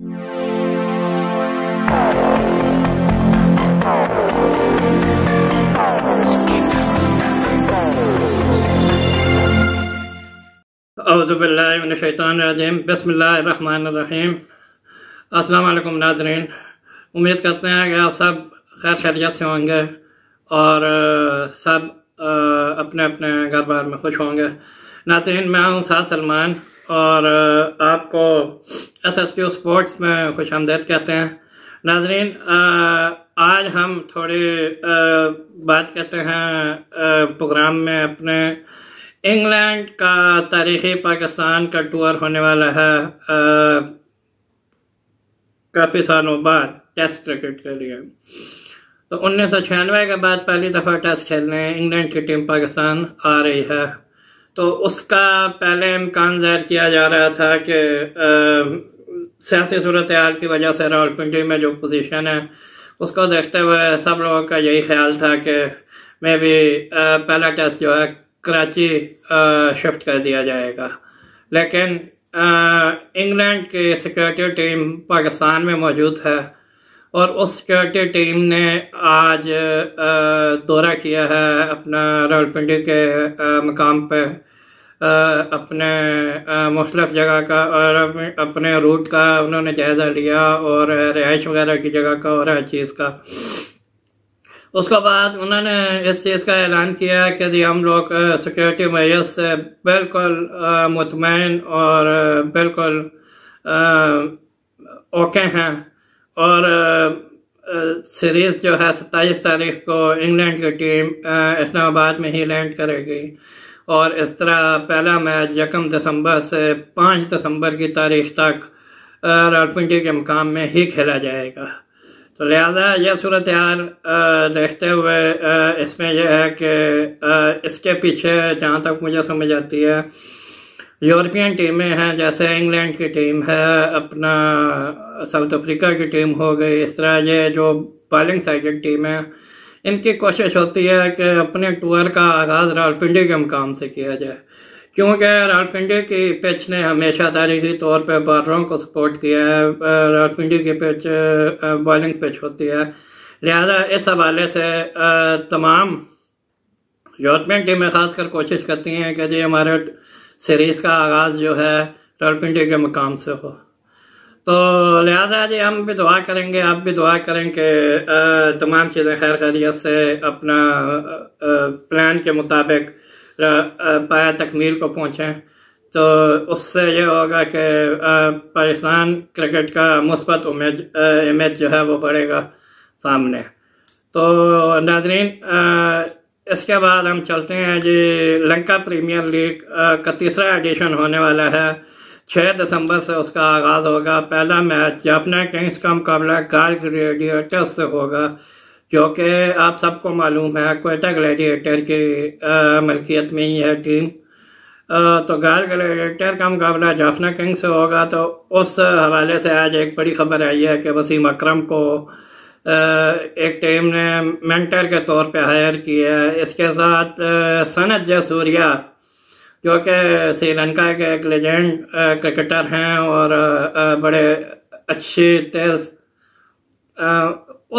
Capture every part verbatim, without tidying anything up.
औज़ुबिल्लाहिमिनश्शैतानिर्रजीम बिस्मिल्लाहिर्रहमानिर्रहीम। अस्सलाम वालेकुम नाज़रीन, उम्मीद करते हैं कि आप सब खैर खैरियत से होंगे और सब अपने अपने घर बार में खुश होंगे। नाज़रीन मैं हूं साद सलमान और आपको एसएसपी स्पोर्ट्स में खुश आमदीद कहते हैं। नाज़रीन आज हम थोड़ी बात करते हैं प्रोग्राम में अपने इंग्लैंड का तारीख़ी पाकिस्तान का टूर होने वाला है काफ़ी सालों बाद टेस्ट क्रिकेट के लिए। तो उन्नीस सौ छियानवे के बाद पहली दफ़ा टेस्ट खेलने इंग्लैंड की टीम पाकिस्तान आ रही है। तो उसका पहले इम्कान ज़ाहिर किया जा रहा था कि सियासी सूरत हाल की वजह से रावलपिंडी में जो पोजीशन है उसको देखते हुए सब लोगों का यही ख्याल था कि मे बी पहला टेस्ट जो है कराची शिफ्ट कर दिया जाएगा, लेकिन इंग्लैंड की सिक्योरिटी टीम पाकिस्तान में मौजूद है और उस सिक्योरिटी टीम ने आज दौरा किया है अपना रावलपिंडी के मकाम पे, अपने मुख्तलिफ जगह का और अपने रूट का उन्होंने जायज़ा लिया और रिहाइश वगैरह की जगह का और हर चीज़ का। उसके बाद उन्होंने इस चीज़ का ऐलान किया कि जी हम लोग सिक्योरिटी मेजर्स से बिल्कुल मुतमईन और बिल्कुल ओके हैं और सीरीज़ जो है सत्ताईस तारीख को इंग्लैंड की टीम इस्लामाबाद में ही लैंड करेगी और इस तरह पहला मैच यकम दिसंबर से पाँच दिसंबर की तारीख तक रावलपिंडी के मुकाम में ही खेला जाएगा। तो लिहाजा यह सूरत हाल देखते हुए इसमें यह है कि इसके पीछे जहाँ तक मुझे समझ आती है यूरोपियन टीमें हैं, जैसे इंग्लैंड की टीम है, अपना साउथ अफ्रीका की टीम हो गई, इस तरह ये जो बॉलिंग साइड टीम है इनकी कोशिश होती है कि अपने टूर का आगाज़ रावलपिंडी के मुकाम से किया जाए, क्योंकि रावलपिंडी की पिच ने हमेशा तारीखी तौर पर बॉलरों को सपोर्ट किया है। रावलपिंडी की पिच बॉलिंग पिच होती है, लिहाजा इस हवाले से तमाम यूरोपियन टीमें खासकर कोशिश करती हैं कि जी हमारे सीरीज़ का आगाज़ जो है रावलपिंडी के मुकाम से हो। तो लिहाजा जी हम भी दुआ करेंगे, आप भी दुआ करें कि तमाम चीज़ें खैर खैरियत से अपना प्लान के मुताबिक पाया तकमील को पहुँचें। तो उससे यह होगा कि पाकिस्तान क्रिकेट का मुस्बत इमेज इमेज जो है वो बढ़ेगा सामने। तो नाजरीन इसके बाद हम चलते हैं जी लंका प्रीमियर लीग का तीसरा एडिशन होने वाला है, छः दिसंबर से उसका आगाज़ होगा। पहला मैच जाफना किंग्स का मुकाबला गाले ग्लैडिएटर्स से होगा, जो कि आप सबको मालूम है कोयटा ग्लैडिएटर की मलकियत में ही है टीम। आ, तो गाले ग्लैडिएटर का मुकाबला जाफना किंग्स से होगा। तो उस हवाले से आज एक बड़ी खबर आई है कि वसीम अकरम को आ, एक टीम ने मेंटर के तौर पे हायर किया है। इसके साथ सनत जयसूरिया जो कि श्रीलंका के एक लेजेंड क्रिकेटर हैं और आ, बड़े अच्छे तेज़ आ,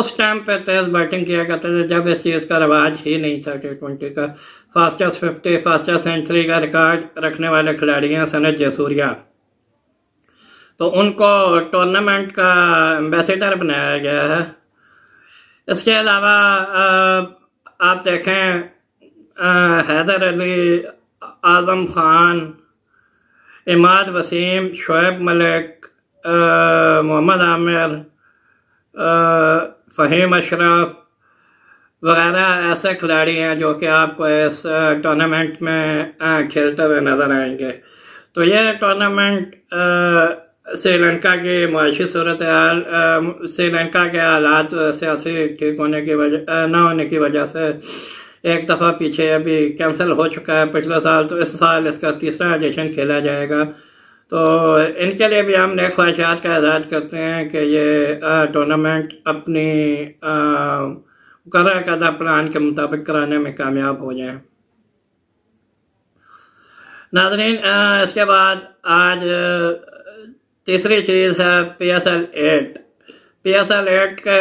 उस टाइम पे तेज़ बैटिंग किया करते थे जब इस चीज़ का रिवाज ही नहीं था टी ट्वेंटी का। फास्टेस्ट फिफ्टी फास्टेस्ट सेंचुरी का रिकॉर्ड रखने वाले खिलाड़ी हैं सनत जयसूरिया। तो उनको टूर्नामेंट का एम्बेसडर बनाया गया है। इसके अलावा आप देखें हैदर अली, आज़म खान, इमाद वसीम, शोएब मलिक, मोहम्मद आमिर, फ़हीम अशरफ वगैरह ऐसे खिलाड़ी हैं जो कि आपको इस टूर्नामेंट में खेलते हुए नज़र आएंगे। तो यह टूर्नामेंट श्रीलंका की मुआशी सूरत हाल, श्रीलंका के हालात सियासी ठीक होने की वजह ना होने की वजह से एक दफ़ा पीछे अभी कैंसिल हो चुका है पिछले साल। तो इस साल इसका तीसरा एडिशन खेला जाएगा। तो इनके लिए भी हम नेक ख्वाहिशात का आज़ाद करते हैं कि ये टूर्नामेंट अपनी मुकर्रर करदा प्लान के मुताबिक कराने में कामयाब हो जाएं। नाजरीन इसके बाद आज तीसरी चीज है पीएसएल एट। पीएसएल एट के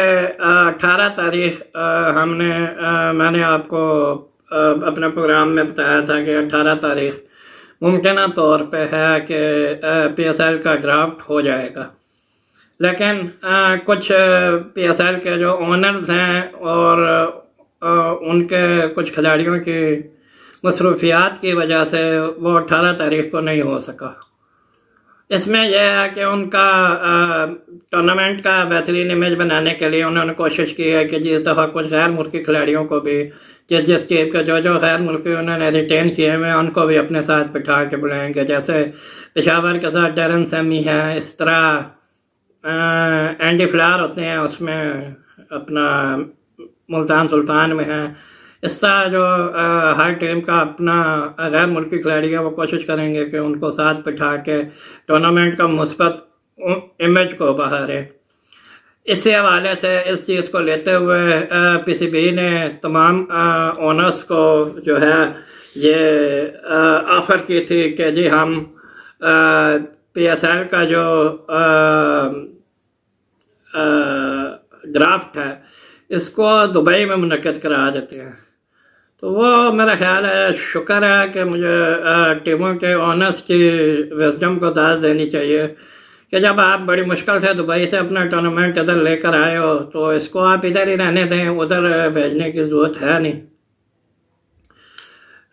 अठारह तारीख हमने आ, मैंने आपको आ, अपने प्रोग्राम में बताया था कि अठारह तारीख मुमकिन तौर पे है कि पीएसएल का ड्राफ्ट हो जाएगा, लेकिन आ, कुछ पीएसएल के जो ओनर्स हैं और आ, उनके कुछ खिलाड़ियों की मसरूफियात की वजह से वो अठारह तारीख को नहीं हो सका। इसमें यह है कि उनका टूर्नामेंट का बेहतरीन इमेज बनाने के लिए उन्होंने कोशिश की है कि जिस दफ़ा कुछ गैर मुल्की खिलाड़ियों को भी जिस जिस टीम के जो जो गैर मुल्की उन्होंने रिटेन किए हुए उनको भी अपने साथ बिठा के बुलाएंगे, जैसे पेशावर के साथ डेरन सेमी है, इस तरह एंडी फ्लार होते हैं उसमें अपना मुल्तान सुल्तान में है, इस तरह जो हर टीम का अपना गैर मुल्की खिलाड़ी है वो कोशिश करेंगे कि उनको साथ बिठा के टूर्नामेंट का मुस्बत इमेज को बाहर है। इसी हवाले से इस चीज़ को लेते हुए पीसीबी ने तमाम ओनर्स को जो है ये ऑफ़र की थी कि जी हम पीएसएल का जो ड्राफ्ट है इसको दुबई में मुनक़द करा देते हैं। तो वो मेरा ख्याल है, शुक्र है कि मुझे टीमों के ऑनर्स की विजडम को दाद देनी चाहिए कि जब आप बड़ी मुश्किल से दुबई से अपना टूर्नामेंट इधर लेकर आए हो तो इसको आप इधर ही रहने दें, उधर भेजने की ज़रूरत है नहीं।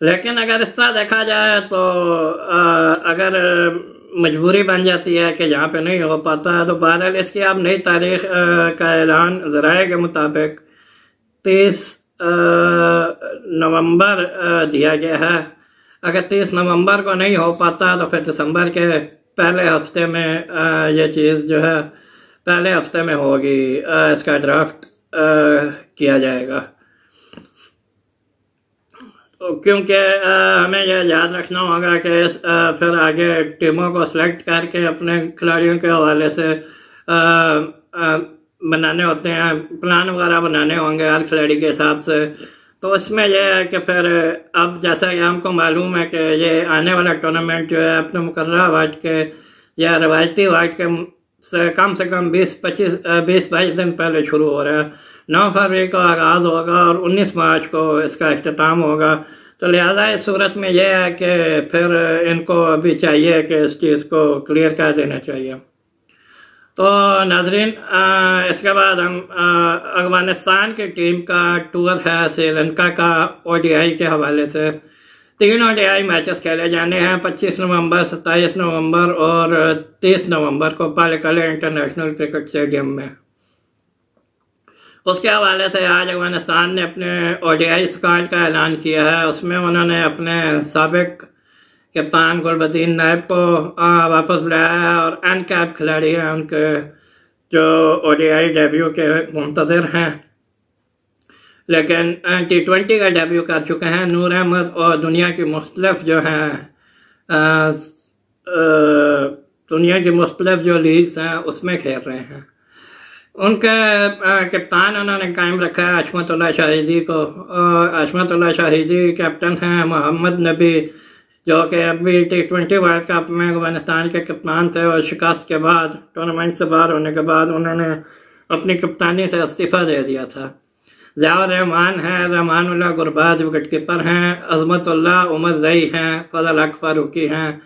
लेकिन अगर इस तरह देखा जाए तो आ, अगर मजबूरी बन जाती है कि यहाँ पे नहीं हो पाता है, तो बहरहाल इसकी आप नई तारीख का ऐलान ज़राए के मुताबिक तीस नवंबर दिया गया है। अगर तीस नवंबर को नहीं हो पाता तो फिर दिसंबर के पहले हफ्ते में आ, ये चीज़ जो है पहले हफ्ते में होगी, आ, इसका ड्राफ्ट आ, किया जाएगा। क्योंकि हमें यह याद रखना होगा कि आ, फिर आगे टीमों को सिलेक्ट करके अपने खिलाड़ियों के हवाले से आ, आ, बनाने होते हैं, प्लान वगैरह बनाने होंगे हर खिलाड़ी के हिसाब से। तो इसमें यह है कि फिर अब जैसा कि हमको मालूम है कि ये आने वाला टूर्नामेंट जो है अपने मुकर्रर वाट के या रवायती वाट के से कम से कम बीस पच्चीस बीस बाईस दिन पहले शुरू हो रहा है। नौ फरवरी को आगाज़ होगा और उन्नीस मार्च को इसका अख्ताम होगा। तो लिहाजा इस सूरत में यह है कि फिर इनको अभी चाहिए कि इस चीज़ को क्लियर कर देना चाहिए। तो नाजरीन, इसके बाद हम अफगानिस्तान की टीम का टूर है श्रीलंका का ओडीआई के हवाले से। तीन ओडीआई मैचेस खेले जाने हैं पच्चीस नवंबर, सत्ताईस नवंबर और तीस नवंबर को पालकले इंटरनेशनल क्रिकेट स्टेडियम में। उसके हवाले से आज अफगानिस्तान ने अपने ओडीआई स्क्वाड का ऐलान किया है। उसमें उन्होंने अपने साबिक कप्तान गुलबदीन नायब को वापस बुलाया है और अनकैप खिलाड़ी हैं उनके जो ओडीआई डेब्यू के मुंतज़िर हैं लेकिन टी ट्वेंटी का डेब्यू कर चुके हैं। नूर अहमद और दुनिया की मुख्तलिफ जो हैं दुनिया की मुख्तलिफ जो लीग्स हैं उसमें खेल रहे हैं। उनके कप्तान उन्होंने कायम रखा है अशमतुल्लाह शाहिदी को। अशमतुल्लाह शाहिदी कैप्टन हैं, मोहम्मद नबी जो कि अभी टी ट्वेंटी वर्ल्ड कप में अफगानिस्तान के कप्तान थे और शिकस्त के बाद टूर्नामेंट से बाहर होने के बाद उन्होंने अपनी कप्तानी से इस्तीफ़ा दे दिया था। ज़ियाउर रहमान हैं, रहमानुल्लाह गुरबाज विकेट कीपर हैं, अज़मतुल्लाह उमर ज़ई हैं, फजल हक फारूकी हैं,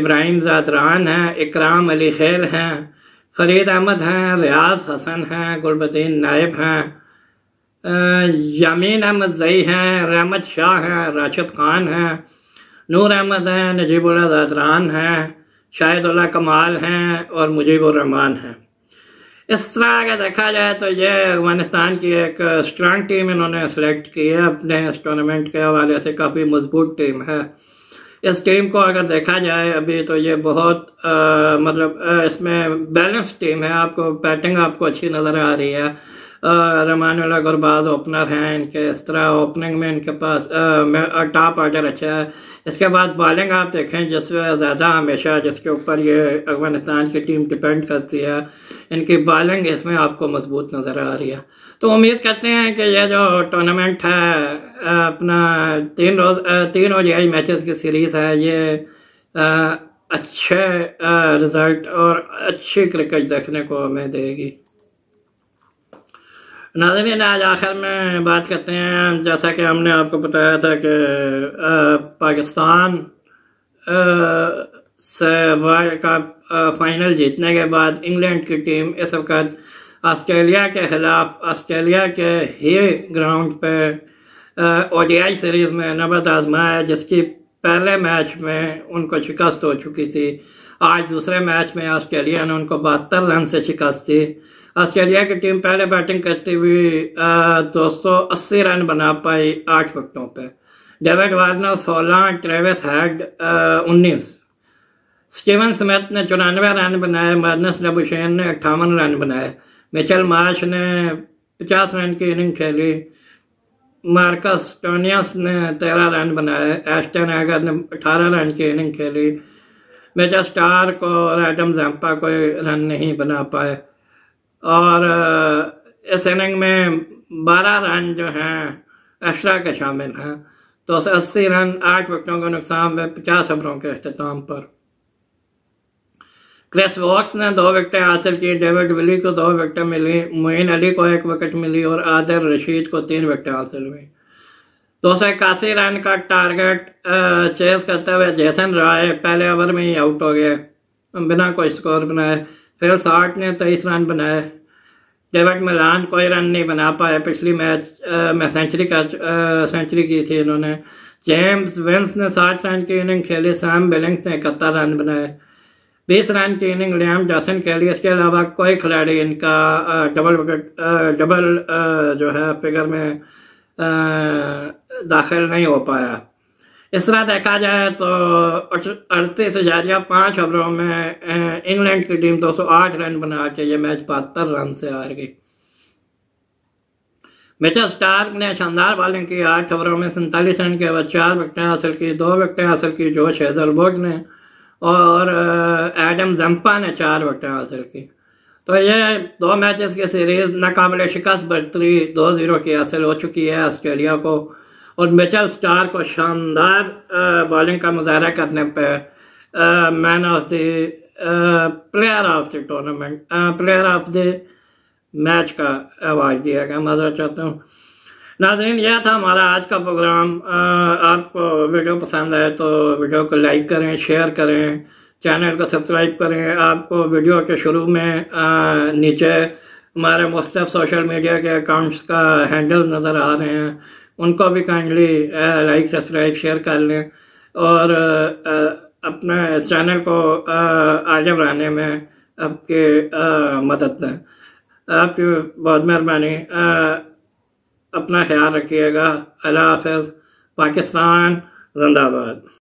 इब्राहिम ज़ादरान हैं, इकराम अली खेल हैं, फरीद अहमद हैं, रियाज हसन हैं, गुलबदीन नायब हैं, यामीन अहमद ज़ई हैं, रहमत शाह हैं, राशिद खान हैं, नूर अहमद हैं, नजीबुल्लाह ज़दरान हैं, शाहिदुल्लाह कमाल हैं और मुजीबुर रहमान हैं। इस तरह अगर देखा जाए तो ये अफगानिस्तान की एक स्ट्रांग टीम इन्होंने सेलेक्ट की है अपने इस टूर्नामेंट के हवाले से, काफ़ी मजबूत टीम है। इस टीम को अगर देखा जाए अभी तो ये बहुत आ, मतलब आ, इसमें बैलेंस टीम है। आपको बैटिंग आपको अच्छी नज़र आ रही है। रहमानुल्लाह गुरबाज ओपनर हैं इनके, इस तरह ओपनिंग में इनके पास टॉप ऑर्डर अच्छा है। इसके बाद बॉलिंग आप देखें जिसमें ज़्यादा हमेशा जिसके ऊपर ये अफगानिस्तान की टीम डिपेंड करती है, इनकी बॉलिंग इसमें आपको मजबूत नज़र आ रही है। तो उम्मीद करते हैं कि यह जो टूर्नामेंट है अपना तीन रोज तीन ओडीआई मैचेस की सीरीज़ है ये अच्छे रिजल्ट और अच्छी क्रिकेट देखने को हमें देगी। नाज़रीन, आज आखिर में बात करते हैं, जैसा कि हमने आपको बताया था कि पाकिस्तान से वर्ल्ड कप फाइनल जीतने के बाद इंग्लैंड की टीम इस वक्त ऑस्ट्रेलिया के खिलाफ ऑस्ट्रेलिया के ही ग्राउंड पे ओडीआई सीरीज़ में नब्ज़ आजमाया, जिसकी पहले मैच में उनको शिकस्त हो चुकी थी। आज दूसरे मैच में ऑस्ट्रेलिया ने उनको बहत्तर रन से शिकस्त दी। ऑस्ट्रेलिया की टीम पहले बैटिंग करते हुए दोस्तों अस्सी रन बना पाई आठ विकेटों पे। डेविड वार्नर सोलह, ट्रेविस हेड उन्नीस, स्टीवन स्मिथ ने चौरानवे रन बनाए, मार्नस लबुशेन ने अट्ठावन रन बनाए, मिचेल मार्श ने पचास रन की इनिंग खेली, मार्कस टोनियस ने तेरह रन बनाए, एस्टन एगर ने अठारह रन की इनिंग खेली। मिचेल स्टार्क और एडम ज़म्पा कोई रन नहीं बना पाए और इस इनिंग में बारह रन जो हैं एक्स्ट्रा के शामिल हैं। तो अस्सी रन आठ विकेटों के नुकसान में पचास ओवरों के अख्ताम पर क्रिस वॉक्स ने दो विकेटें हासिल की, डेविड विली को दो विकेटें मिली, मोइन अली को एक विकेट मिली और आदिल रशीद को तीन विकेटें हासिल हुई। दो सौ इक्यासी रन का टारगेट चेस करते हुए जेसन राय पहले ओवर में ही आउट हो गए बिना कोई स्कोर बनाए। फिर साठ ने तेईस रन बनाए, डेविड मिलान कोई रन नहीं बना पाए, पिछली मैच में सेंचुरी का सेंचुरी की थी इन्होंने। जेम्स विंस ने साठ रन की इनिंग खेली, सैम बिलिंग्स ने इकहत्तर रन बनाए, बीस रन की इनिंग लियाम जॉसन के लिए। इसके अलावा कोई खिलाड़ी इनका डबल विकेट डबल जो है फिगर में दाखिल नहीं हो पाया। इस तरह देखा जाए तो अड़तीस इजारिया पाँच ओवरों में इंग्लैंड की टीम दो सौ आठ रन बना के ये मैच बहत्तर रन से हार गई। मिचेल स्टार्क ने शानदार बॉलिंग की, आठ ओवरों में सैंतालीस रन के बाद चार विकेटें हासिल की, दो विकेटें हासिल की जोश हेजलवुड ने और एडम ज़म्पा ने चार विकेटें हासिल की। तो ये दो मैचेस की सीरीज़ नाकाबिल शिकस्त बर्तरी दो जीरो की हासिल हो चुकी है ऑस्ट्रेलिया को और मिचेल स्टार्क को शानदार बॉलिंग का मुजाहरा करने पर man of the player of the tournament player of the match का अवार्ड दिया गया। माजरा चाहता हूँ नाज़रीन, यह था हमारा आज का प्रोग्राम। आपको वीडियो पसंद आए तो वीडियो को लाइक करें, शेयर करें, चैनल को सब्सक्राइब करें। आपको वीडियो के शुरू में आ, नीचे हमारे मुख्तलिफ सोशल मीडिया के अकाउंट्स का हैंडल नज़र आ रहे हैं, उनको भी काइंडली लाइक सब्सक्राइब शेयर कर लें और आ, अपने इस चैनल को आगे बढ़ाने में आपकी मदद दें। आपकी बहुत मेहरबानी। अपना ख्याल रखिएगा। अल्लाह हाफ़िज़। पाकिस्तान जिंदाबाद।